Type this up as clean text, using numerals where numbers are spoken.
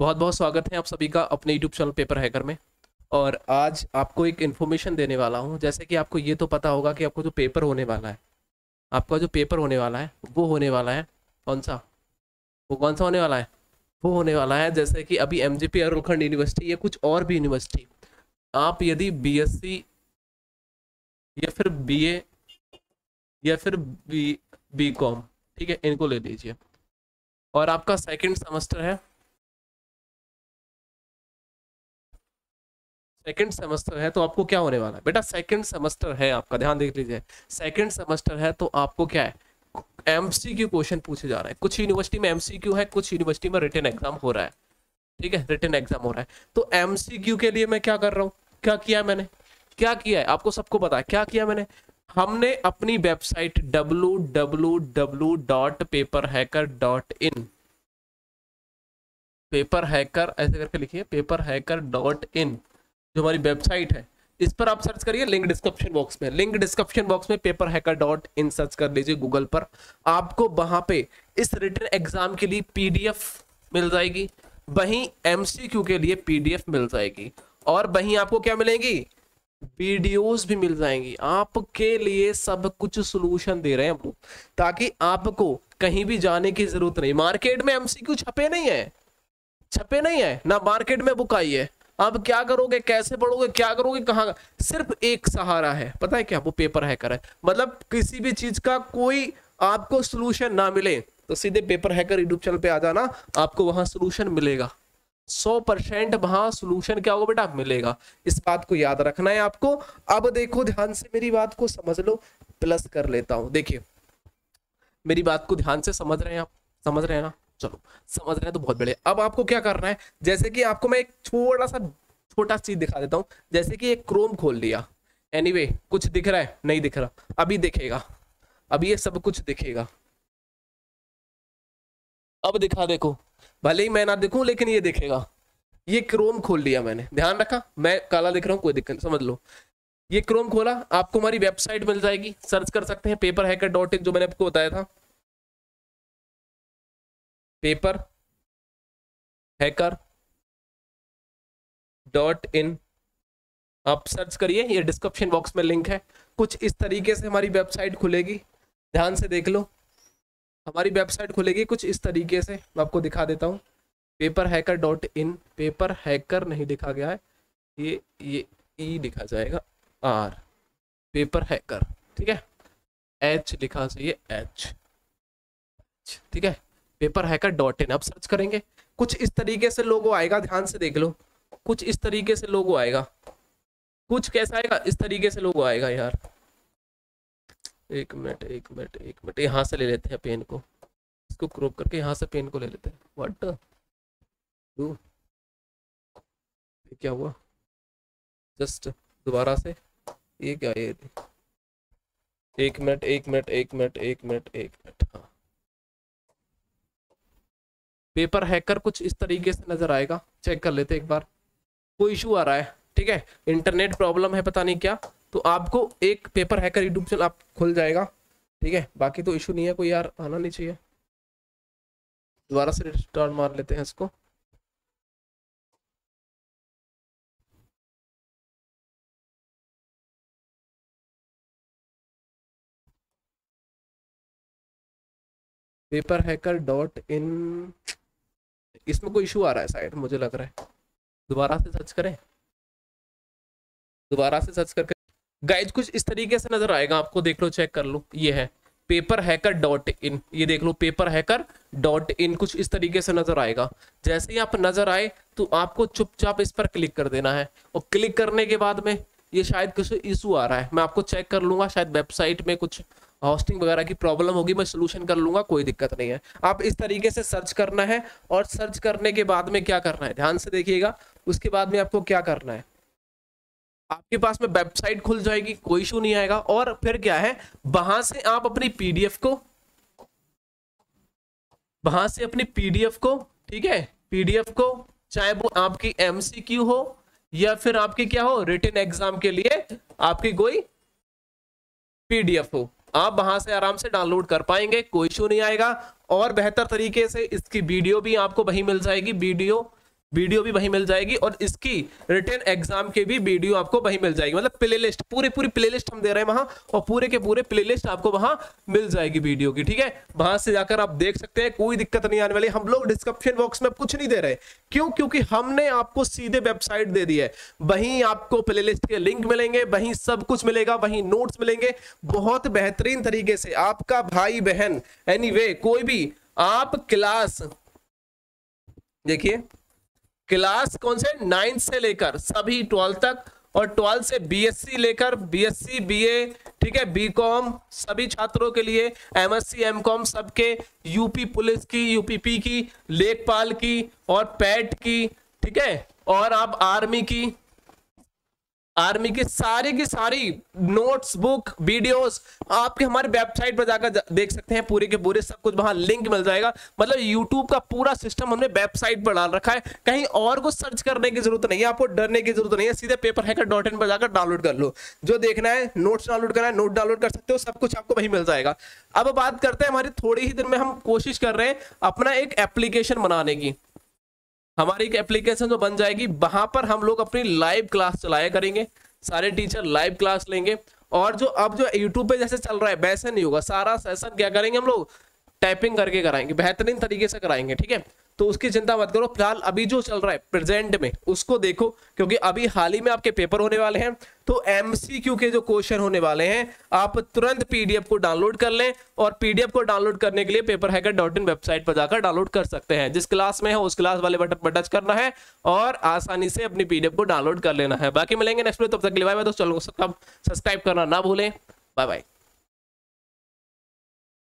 बहुत बहुत स्वागत है आप सभी का अपने यूट्यूब चैनल पेपर हैकर में। और आज आपको एक इन्फॉर्मेशन देने वाला हूं। जैसे कि आपको ये तो पता होगा कि आपको जो पेपर होने वाला है, आपका जो पेपर होने वाला है वो होने वाला है कौन सा होने वाला है, वो होने वाला है जैसे कि अभी एमजेपी यूनिवर्सिटी या कुछ और भी यूनिवर्सिटी, आप यदि बीएससी या फिर बीए या फिर बीकॉम, ठीक है, इनको ले लीजिए और आपका सेकेंड सेमेस्टर है, सेकेंड सेमेस्टर है तो आपको क्या होने वाला है बेटा, सेकेंड सेमेस्टर है आपका, ध्यान देख लीजिए, सेकेंड सेमेस्टर है तो आपको क्या है, एमसीक्यू क्वेश्चन पूछे जा रहे हैं। कुछ यूनिवर्सिटी में एमसीक्यू है, कुछ यूनिवर्सिटी में रिटन एग्जाम हो रहा है, ठीक है, रिटन एग्जाम हो रहा है। तो एमसीक्यू के लिए मैं क्या कर रहा हूँ, क्या किया मैंने, क्या किया है आपको सबको पता है क्या किया मैंने, हमने अपनी वेबसाइट www.paperhacker.in, पेपर हैकर ऐसे करके लिखिए, paperhacker.in जो हमारी वेबसाइट है, इस पर आप सर्च करिए, लिंक डिस्क्रिप्शन बॉक्स में, लिंक डिस्क्रिप्शन बॉक्स में paperhacker.in सर्च कर लीजिए गूगल पर, आपको वहां पे इस रिटन एग्जाम के लिए पीडीएफ मिल जाएगी, वहीं एमसीक्यू के लिए पीडीएफ मिल जाएगी और वहीं आपको क्या मिलेंगी, वीडियोस भी मिल जाएंगी। आपके लिए सब कुछ सॉल्यूशन दे रहे हैं हम लोग, ताकि आपको कहीं भी जाने की जरूरत नहीं। मार्केट में एमसीक्यू छपे नहीं है ना, मार्केट में बुक आई है, अब क्या करोगे, कैसे पढ़ोगे, क्या करोगे, कहाँ, सिर्फ एक सहारा है, पता है क्या, वो पेपर हैकर है। मतलब किसी भी चीज का कोई आपको सलूशन ना मिले तो सीधे पेपर हैकर यूट्यूब चैनल पे आ जाना, आपको वहां सलूशन मिलेगा, 100% वहां सलूशन क्या होगा बेटा, मिलेगा। इस बात को याद रखना है आपको। अब देखो ध्यान से मेरी बात को समझ लो, प्लस कर लेता हूँ, देखिए मेरी बात को ध्यान से समझ रहे हैं आप, समझ रहे हैं ना, चलो समझ रहे हैं तो बहुत बढ़िया। अब आपको क्या करना है, जैसे कि आपको मैं एक छोटा चीज दिखा देता हूँ, जैसे कि एक क्रोम खोल लिया, एनीवे कुछ दिख रहा है, नहीं दिख रहा, अभी दिखेगा, अभी ये सब कुछ दिखेगा, अब दिखा, देखो भले ही मैं ना दिखूं लेकिन ये दिखेगा, ये क्रोम खोल लिया मैंने, ध्यान रखा मैं काला दिख रहा हूँ, कोई दिक्कत, समझ लो ये क्रोम खोला, आपको हमारी वेबसाइट मिल जाएगी, सर्च कर सकते हैं paperhacker.in जो मैंने आपको बताया था, paperhacker.in आप सर्च करिए, ये डिस्क्रिप्शन बॉक्स में लिंक है। कुछ इस तरीके से हमारी वेबसाइट खुलेगी, ध्यान से देख लो, हमारी वेबसाइट खुलेगी कुछ इस तरीके से, मैं आपको दिखा देता हूँ, paperhacker.in, पेपर हैकर नहीं लिखा गया है, ये ई लिखा जाएगा, आर, पेपर हैकर, ठीक है, एच लिखा चाहिए, एच, ठीक है, paperhacker.in आप सर्च करेंगे, कुछ इस तरीके से लोगो आएगा, ध्यान से देख लो, कुछ इस तरीके से लोगो आएगा, कुछ कैसा आएगा, इस तरीके से लोगो आएगा यार, एक मिनट यहाँ से ले लेते हैं पेन को, इसको क्रॉप करके यहाँ से पेन को ले लेते हैं, व्हाट डू, क्या हुआ, जस्ट दोबारा से, ये क्या है, एक मिनट, हाँ, पेपर हैकर कुछ इस तरीके से नजर आएगा, चेक कर लेते हैं एक बार, कोई इशू आ रहा है, ठीक है, इंटरनेट प्रॉब्लम है पता नहीं क्या, तो आपको एक पेपर हैकर यूट्यूब चैनल आप खुल जाएगा, ठीक है, बाकी तो इशू नहीं है कोई यार, आना नहीं चाहिए, दोबारा से रिस्टार्ट मार लेते हैं इसको, paperhacker.in, इसमें कोई इशू आ रहा है शायद, मुझे लग रहा है, दोबारा से सर्च करें, दोबारा से सर्च करके गाइज कुछ इस तरीके से नजर आएगा आपको, देख लो, चेक कर लो, ये है paperhacker.in, ये देख लो paperhacker.in कुछ इस तरीके से नजर आएगा। जैसे ही आप नजर आए तो आपको चुपचाप इस पर क्लिक कर देना है और क्लिक करने के बाद में ये शायद कुछ इशू आ रहा है, मैं आपको चेक कर लूंगा, शायद वेबसाइट में कुछ होस्टिंग वगैरह की प्रॉब्लम होगी, मैं सोल्यूशन कर लूंगा, कोई दिक्कत नहीं है। आप इस तरीके से सर्च करना है और सर्च करने के बाद में क्या करना है, ध्यान से देखिएगा, उसके बाद में आपको क्या करना है, आपके पास में वेबसाइट खुल जाएगी, कोई इशू नहीं आएगा, और फिर क्या है, वहां से अपनी पीडीएफ को, ठीक है, पीडीएफ को, चाहे वो आपकी एमसीक्यू हो या फिर आपके क्या हो, रिटन एग्जाम के लिए आपकी कोई पीडीएफ हो, आप वहां से आराम से डाउनलोड कर पाएंगे, कोई इशू नहीं आएगा। और बेहतर तरीके से इसकी वीडियो भी आपको वही मिल जाएगी, वीडियो वीडियो भी वहीं मिल जाएगी और इसकी रिटन एग्जाम के भी वीडियो आपको वहीं मिल जाएगी। मतलब प्लेलिस्ट पूरी प्लेलिस्ट हम दे रहे हैं वहां और पूरे के पूरे प्लेलिस्ट आपको वहां मिल जाएगी वीडियो की, ठीक है। वहां से जाकर आप देख सकते हैं, कोई दिक्कत नहीं आने वाली। हम लोग डिस्क्रिप्शन बॉक्स में कुछ नहीं दे रहे, क्यों? क्योंकि हमने आपको सीधे वेबसाइट दे दी है, वहीं आपको प्लेलिस्ट के लिंक मिलेंगे, वहीं सब कुछ मिलेगा, वहीं नोट्स मिलेंगे। बहुत बेहतरीन तरीके से आपका भाई बहन एनीवे कोई भी आप क्लास, देखिए क्लास कौन से 9 से लेकर सभी 12 तक और 12 से बीएससी लेकर बीएससी बीए, ठीक है, बीकॉम सभी छात्रों के लिए, एमएससी एमकॉम सबके, यूपी पुलिस की, यूपीपी की, लेखपाल की और पैट की, ठीक है, और आप आर्मी की सारी नोट्स बुक वीडियोस आपके हमारे वेबसाइट पर जाकर देख सकते हैं। पूरे के पूरे सब कुछ वहां लिंक मिल जाएगा। मतलब यूट्यूब का पूरा सिस्टम हमने वेबसाइट पर डाल रखा है, कहीं और को सर्च करने की जरूरत नहीं है, आपको डरने की जरूरत नहीं है। सीधे paperhacker.in पर जाकर डाउनलोड कर लो, जो देखना है नोट्स डाउनलोड करना है नोट डाउनलोड कर सकते हो, सब कुछ आपको वहीं मिल जाएगा। अब बात करते हैं, हमारी थोड़ी ही दिन में हम कोशिश कर रहे हैं अपना एक एप्लीकेशन बनाने की। हमारी एक एप्लीकेशन जो बन जाएगी, वहां पर हम लोग अपनी लाइव क्लास चलाया करेंगे, सारे टीचर लाइव क्लास लेंगे। और जो अब जो यूट्यूब पे जैसे चल रहा है वैसे नहीं होगा, सारा सेशन क्या करेंगे हम लोग टाइपिंग करके कराएंगे, बेहतरीन तरीके से कराएंगे, ठीक है। तो उसकी चिंता मत करो, फिलहाल अभी जो चल रहा है प्रेजेंट में उसको देखो, क्योंकि अभी हाल ही में आपके पेपर होने वाले हैं, तो एमसीक्यू के जो क्वेश्चन होने वाले हैं आप तुरंत पीडीएफ को डाउनलोड कर लें। और पीडीएफ को डाउनलोड करने के लिए paperhacker.in वेबसाइट पर जाकर डाउनलोड कर सकते हैं। जिस क्लास में है उस क्लास वाले बटन पर टच करना है और आसानी से अपनी पीडीएफ को डाउनलोड कर लेना है। बाकी मिलेंगे नेक्स्ट वीडियो, तब तक के लिए बाय बाय दोस्तों। चैनल को सब्सक्राइब करना ना भूलें। Bye bye.